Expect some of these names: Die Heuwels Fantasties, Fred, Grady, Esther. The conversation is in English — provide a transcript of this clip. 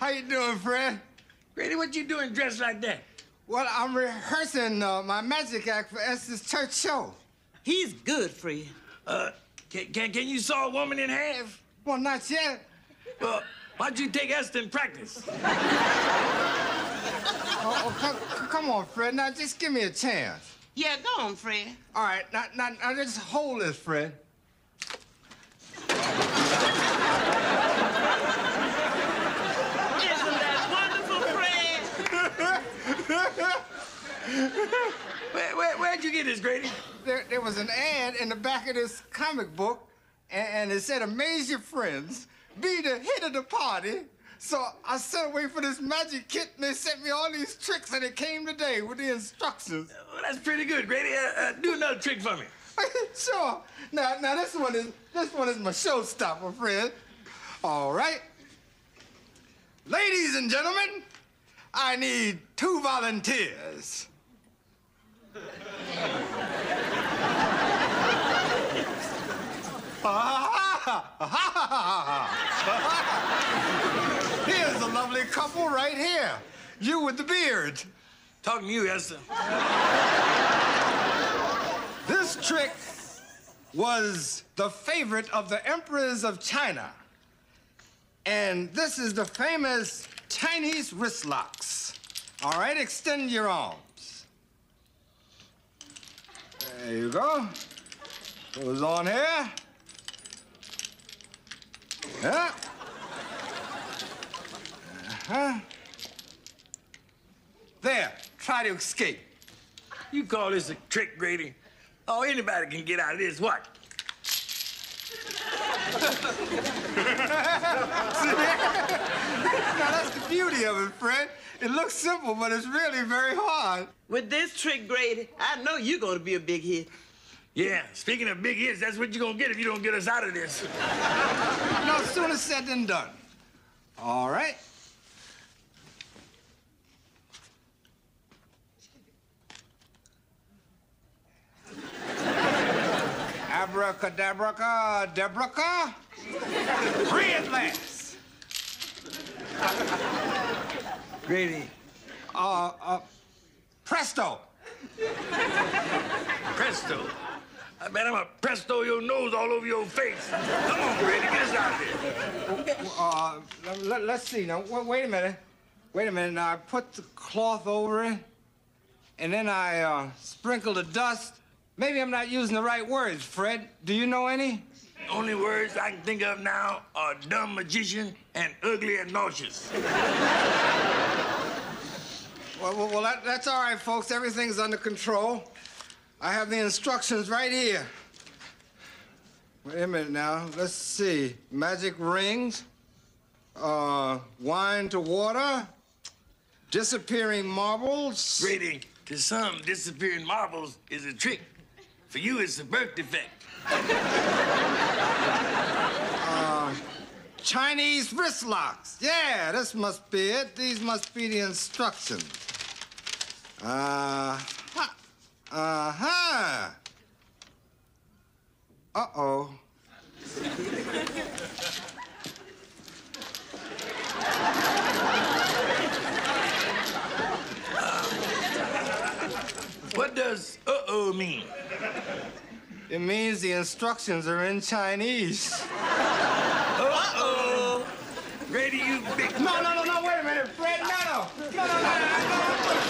How you doing, Fred? Grady, what you doing dressed like that? Well, I'm rehearsing my magic act for Esther's church show. He's good for you. Can you saw a woman in half? Well, not yet. Well, why'd you take Esther in practice? Come on, Fred. Now, just give me a chance. Yeah, go on, Fred. All right. Now just hold this, Fred. Where'd you get this, Grady? There was an ad in the back of this comic book, and it said, "Amaze your friends, be the hit of the party." So I sent away for this magic kit, and they sent me all these tricks, and it came today with the instructions. Well, that's pretty good, Grady. Do another trick for me. Sure. Now this one is my showstopper, friend. All right, ladies and gentlemen. I need 2 volunteers. Here's a lovely couple right here. You with the beard. Talking to you, Esther. This trick was the favorite of the emperors of China. And this is the famous Chinese wrist locks. All right, extend your arms. There you go. Goes on here. Yeah. Uh-huh. There, try to escape. You call this a trick, Grady? Oh, anybody can get out of this. What? Now, that's the beauty of it, Fred. It looks simple, but it's really very hard. With this trick, Grady, I know you're going to be a big hit. Yeah, speaking of big hits, that's what you're going to get if you don't get us out of this. No, sooner said than done. All right. Abracadabra, Debraca. Free at last. Grady. Presto. Presto? I bet I'm a presto your nose all over your face. Come on, Grady, get us out of here. Let's see now. Wait a minute. Wait a minute. Now, I put the cloth over it, and then I sprinkle the dust. Maybe I'm not using the right words, Fred. Do you know any? Only words I can think of now are dumb magician and ugly and nauseous. Well, that's all right, folks. Everything's under control. I have the instructions right here. Wait a minute now. Let's see. Magic rings, wine to water, disappearing marbles. Grady, to some, disappearing marbles is a trick. For you, it's a birth defect. Chinese wrist locks. Yeah, this must be it. These must be the instructions. Uh-oh. What does uh-oh mean? It means the instructions are in Chinese. Uh-oh. Grady, you big... No, wait a minute, Fred, no.